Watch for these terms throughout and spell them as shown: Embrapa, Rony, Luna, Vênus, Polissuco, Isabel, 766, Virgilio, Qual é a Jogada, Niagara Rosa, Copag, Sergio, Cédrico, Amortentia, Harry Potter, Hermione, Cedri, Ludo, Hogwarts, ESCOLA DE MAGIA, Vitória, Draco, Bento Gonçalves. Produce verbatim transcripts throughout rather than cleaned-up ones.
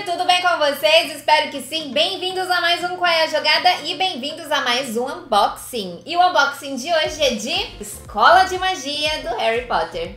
vídeo, tudo bem com vocês? Espero que sim. Bem-vindos a mais um Qual é a Jogada e bem-vindos a mais um unboxing. E o unboxing de hoje é de Escola de Magia do Harry Potter.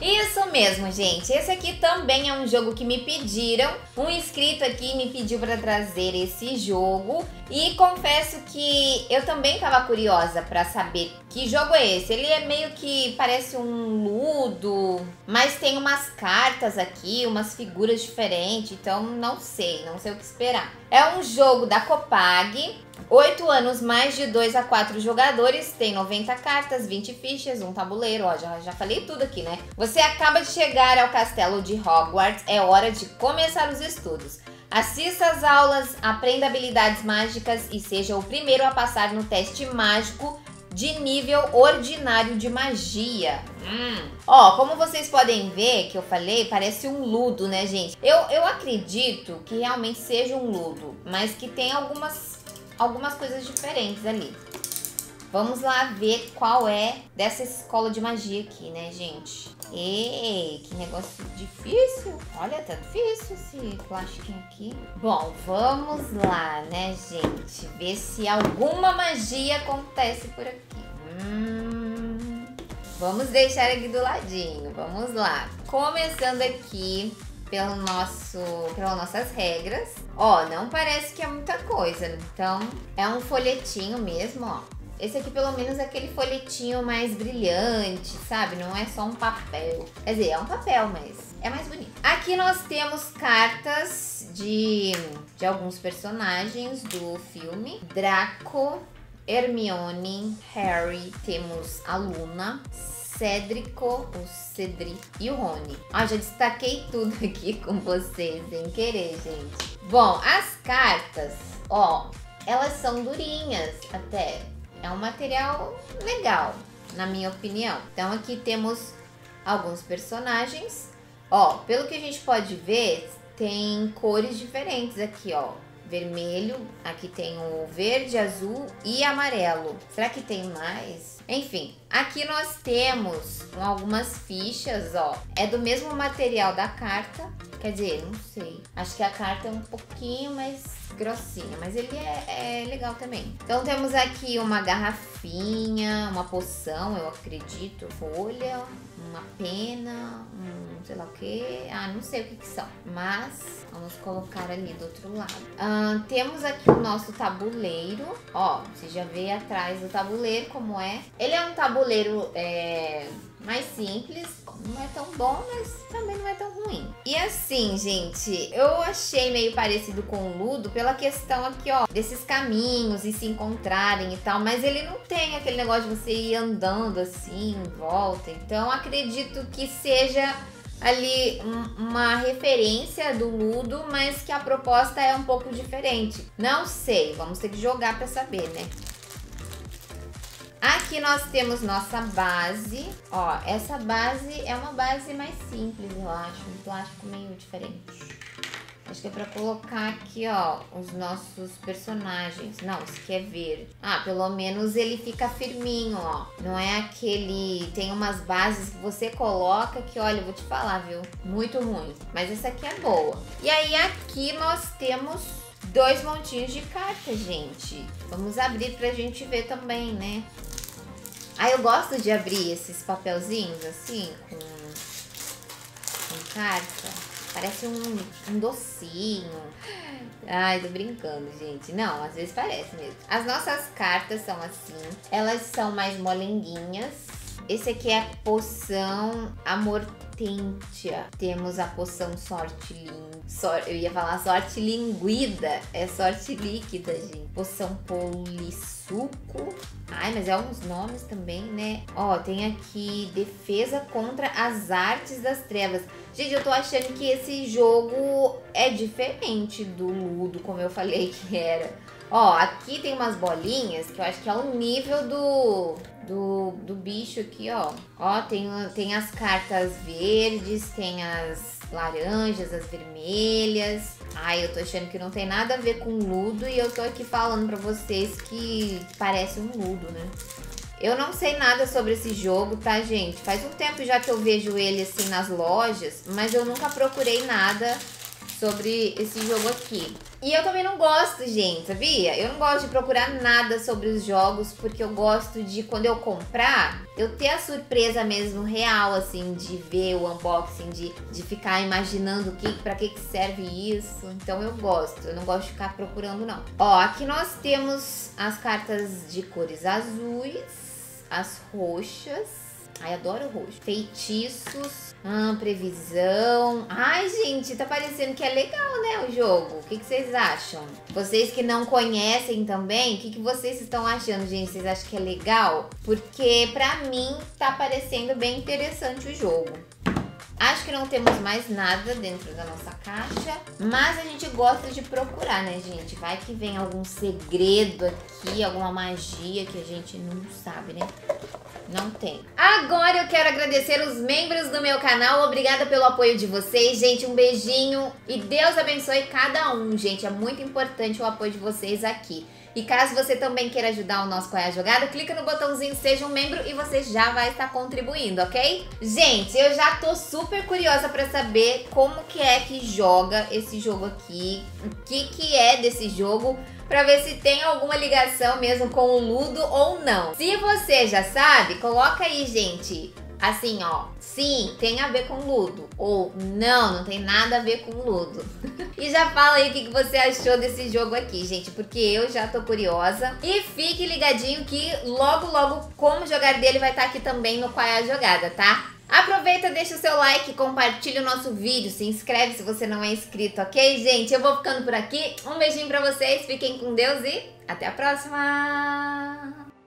Isso mesmo, gente. Esse aqui também é um jogo que me pediram. Um inscrito aqui me pediu para trazer esse jogo. E confesso que eu também estava curiosa para saber que jogo é esse. Ele é meio que parece um Ludo, mas tem umas cartas aqui, umas figuras diferentes. Então não sei, não sei o que esperar. É um jogo da Copag. oito anos, mais de dois a quatro jogadores, tem noventa cartas, vinte fichas, um tabuleiro, ó, já, já falei tudo aqui, né? Você acaba de chegar ao castelo de Hogwarts, é hora de começar os estudos. Assista às aulas, aprenda habilidades mágicas e seja o primeiro a passar no teste mágico de nível ordinário de magia. Hum. Ó, como vocês podem ver, que eu falei, parece um Ludo, né, gente? Eu, eu acredito que realmente seja um Ludo, mas que tem algumas... algumas coisas diferentes ali. Vamos lá ver qual é dessa escola de magia aqui, né, gente? Ei, que negócio difícil. Olha, tá difícil esse plastiquinho aqui. Bom, vamos lá, né, gente? Ver se alguma magia acontece por aqui. Hum, vamos deixar aqui do ladinho. Vamos lá. Começando aqui... Pelo nosso, pelas nossas regras. Ó, não parece que é muita coisa. Então, é um folhetinho mesmo, ó. Esse aqui, pelo menos, é aquele folhetinho mais brilhante, sabe? Não é só um papel. Quer dizer, é um papel, mas é mais bonito. Aqui nós temos cartas de, de alguns personagens do filme. Draco, Hermione, Harry. Temos a Luna, Cédrico, o Cedri e o Rony. Ah, já destaquei tudo aqui com vocês, sem querer, gente. Bom, as cartas, ó, elas são durinhas até. É um material legal, na minha opinião. Então aqui temos alguns personagens. Ó, pelo que a gente pode ver, tem cores diferentes aqui, ó. Vermelho, aqui tem o verde, azul e amarelo. Será que tem mais? Enfim, aqui nós temos algumas fichas, ó. É do mesmo material da carta. Quer dizer, não sei. Acho que a carta é um pouquinho mais grossinha, mas ele é, é legal também. Então temos aqui uma garrafinha, uma poção, eu acredito, folha, uma pena, um sei lá o que. Ah, não sei o que que são, mas vamos colocar ali do outro lado. Ah, temos aqui o nosso tabuleiro, ó, você já vê atrás do tabuleiro como é. Ele é um tabuleiro é, mais simples, não é tão bom, mas também não é tão ruim. E assim, gente, eu achei meio parecido com o Ludo pela questão aqui, ó, desses caminhos e se encontrarem e tal, mas ele não tem aquele negócio de você ir andando assim, em volta. Então, acredito que seja ali um, uma referência do Ludo, mas que a proposta é um pouco diferente. Não sei, vamos ter que jogar pra saber, né? Aqui nós temos nossa base, ó, essa base é uma base mais simples, eu acho, um plástico meio diferente. Acho que é pra colocar aqui, ó, os nossos personagens. Não, isso aqui é verde. Ah, pelo menos ele fica firminho, ó. Não é aquele... Tem umas bases que você coloca que, olha, eu vou te falar, viu? Muito ruim. Mas essa aqui é boa. E aí aqui nós temos... dois montinhos de cartas, gente. Vamos abrir pra gente ver também, né? Ah, eu gosto de abrir esses papelzinhos assim, com, com carta. Parece um, um docinho. Ai, tô brincando, gente. Não, às vezes parece mesmo. As nossas cartas são assim. Elas são mais molenguinhas. Esse aqui é a poção amortentia. Temos a poção sorte linda. Eu ia falar sorte linguida, é sorte líquida, gente. Poção polissuco. Ai, mas é uns nomes também, né? Ó, tem aqui defesa contra as artes das trevas. Gente, eu tô achando que esse jogo é diferente do Ludo, como eu falei que era. Ó, aqui tem umas bolinhas que eu acho que é o nível do, do, do bicho aqui, ó. Ó, tem, tem as cartas verdes, tem as laranjas, as vermelhas. Ai, eu tô achando que não tem nada a ver com Ludo e eu tô aqui falando pra vocês que parece um Ludo, né? Eu não sei nada sobre esse jogo, tá, gente? Faz um tempo já que eu vejo ele, assim, nas lojas, mas eu nunca procurei nada sobre esse jogo aqui. E eu também não gosto, gente, sabia? Eu não gosto de procurar nada sobre os jogos, porque eu gosto de, quando eu comprar, eu ter a surpresa mesmo real, assim, de ver o unboxing, de, de ficar imaginando o que, pra que que serve isso. Então eu gosto, eu não gosto de ficar procurando, não. Ó, aqui nós temos as cartas de cores azuis, as roxas. Ai, adoro roxo. Feitiços, hum, previsão. Ai, gente, tá parecendo que é legal, né, o jogo. O que, que vocês acham? Vocês que não conhecem também, o que, que vocês estão achando, gente? Vocês acham que é legal? Porque pra mim tá parecendo bem interessante o jogo. Acho que não temos mais nada dentro da nossa caixa, mas a gente gosta de procurar, né, gente? Vai que vem algum segredo aqui, alguma magia que a gente não sabe, né? Não tem. Agora eu quero agradecer os membros do meu canal. Obrigada pelo apoio de vocês, gente. Um beijinho e Deus abençoe cada um, gente. É muito importante o apoio de vocês aqui. E caso você também queira ajudar o nosso Qual é a Jogada, clica no botãozinho Seja um Membro e você já vai estar contribuindo, ok? Gente, eu já tô super curiosa pra saber como que é que joga esse jogo aqui, o que que é desse jogo, pra ver se tem alguma ligação mesmo com o Ludo ou não. Se você já sabe, coloca aí, gente, assim, ó, sim, tem a ver com Ludo, ou não, não tem nada a ver com Ludo. E já fala aí o que você achou desse jogo aqui, gente, porque eu já tô curiosa. E fique ligadinho que logo, logo, como jogar dele vai estar aqui também no Qual é a Jogada, tá? Aproveita, deixa o seu like, compartilha o nosso vídeo, se inscreve se você não é inscrito, ok, gente? Eu vou ficando por aqui, um beijinho pra vocês, fiquem com Deus e até a próxima!